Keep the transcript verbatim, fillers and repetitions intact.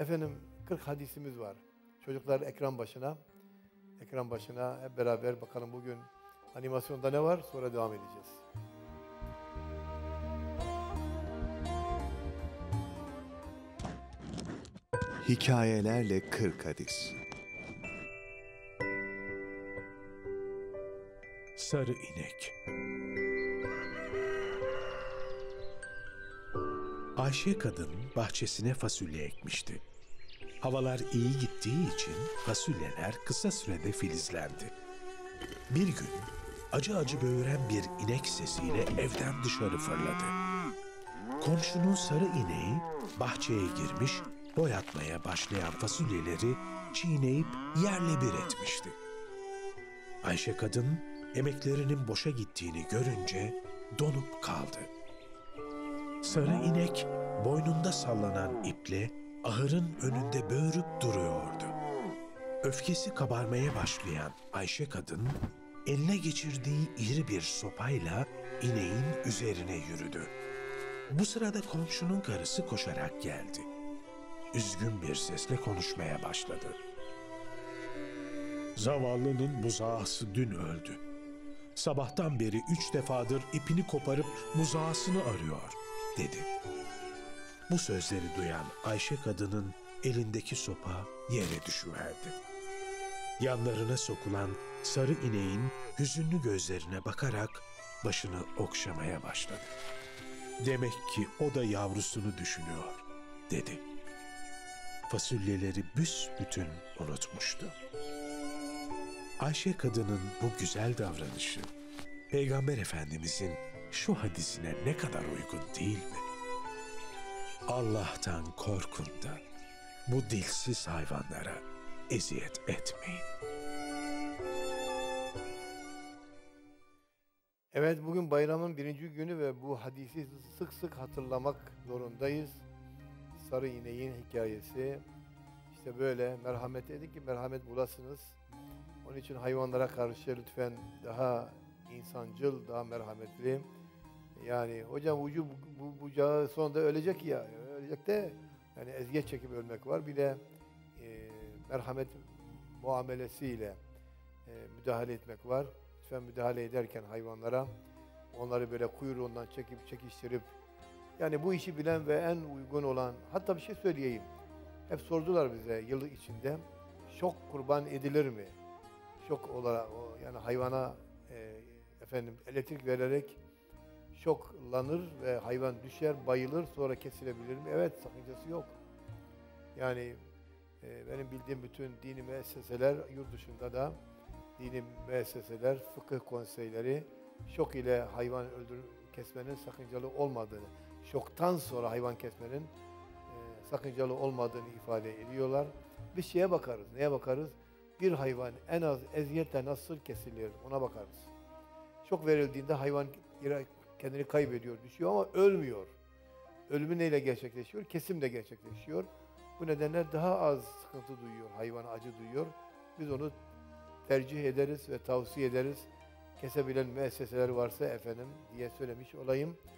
Efendim kırk hadisimiz var. Çocuklar ekran başına. Ekran başına hep beraber bakalım bugün animasyonda ne var? Sonra devam edeceğiz. Hikayelerle kırk hadis. Sarı inek. Ayşe kadın bahçesine fasulye ekmişti. Havalar iyi gittiği için fasulyeler kısa sürede filizlendi. Bir gün acı acı böğüren bir inek sesiyle evden dışarı fırladı. Komşunun sarı ineği bahçeye girmiş, boyatmaya başlayan fasulyeleri çiğneyip yerle bir etmişti. Ayşe kadın emeklerinin boşa gittiğini görünce donup kaldı. Sarı inek boynunda sallanan iple ahırın önünde böğürüp duruyordu. Öfkesi kabarmaya başlayan Ayşe kadın eline geçirdiği iri bir sopayla ineğin üzerine yürüdü. Bu sırada komşunun karısı koşarak geldi. Üzgün bir sesle konuşmaya başladı. Zavallının buzağısı dün öldü. Sabahtan beri üç defadır ipini koparıp buzağısını arıyor, dedi. Bu sözleri duyan Ayşe kadının elindeki sopa yere düşüverdi. Yanlarına sokulan sarı ineğin hüzünlü gözlerine bakarak başını okşamaya başladı. Demek ki o da yavrusunu düşünüyor, dedi. Fasulyeleri büsbütün unutmuştu. Ayşe kadının bu güzel davranışı, Peygamber Efendimizin şu hadisine ne kadar uygun değil mi? Allah'tan korkun da bu dilsiz hayvanlara eziyet etmeyin. Evet, bugün bayramın birinci günü ve bu hadisi sık sık hatırlamak zorundayız. Sarı ineğin hikayesi. İşte böyle merhamet edin ki merhamet bulasınız. Onun için hayvanlara karşı lütfen daha insancıl, daha merhametli. Yani hocam ucu bu bucağı sonunda ölecek ya, ölecek de yani eziyet çekip ölmek var. Bir de e, merhamet muamelesiyle e, müdahale etmek var. Lütfen müdahale ederken hayvanlara onları böyle kuyruğundan çekip çekiştirip, yani bu işi bilen ve en uygun olan, hatta bir şey söyleyeyim. Hep sordular bize yıl içinde, şok kurban edilir mi? Şok olarak, yani hayvana e, efendim elektrik vererek şoklanır ve hayvan düşer, bayılır, sonra kesilebilir mi? Evet, sakıncası yok. Yani e, benim bildiğim bütün dini müesseseler, yurt dışında da dini müesseseler, fıkıh konseyleri şok ile hayvan öldür kesmenin sakıncalı olmadığını, şoktan sonra hayvan kesmenin e, sakıncalı olmadığını ifade ediyorlar. Bir şeye bakarız, neye bakarız? Bir hayvan en az eziyetle nasıl kesilir, ona bakarız. Şok verildiğinde hayvan kendini kaybediyor, düşüyor ama ölmüyor. Ölümü neyle gerçekleşiyor? Kesimle gerçekleşiyor. Bu nedenle daha az sıkıntı duyuyor, hayvan acı duyuyor. Biz onu tercih ederiz ve tavsiye ederiz. Kesebilen müesseseler varsa efendim diye söylemiş olayım.